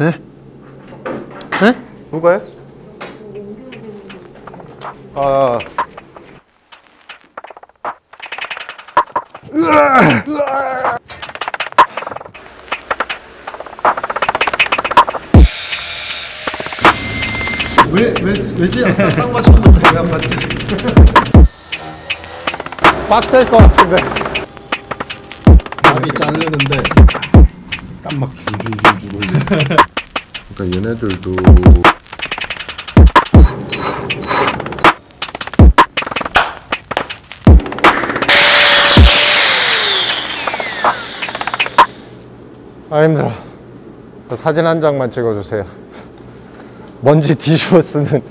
에? 에? 누가요? 아. 으아! 왜지? 아까 딱 맞췄는데 왜 안 맞지? 빡셀 것 같은데 막이 자르는데 땀 막 줄줄줄 흘리네. 그러니까 얘네들도 아 힘들어. 사진 한 장만 찍어주세요. 먼지 뒤집어 쓰는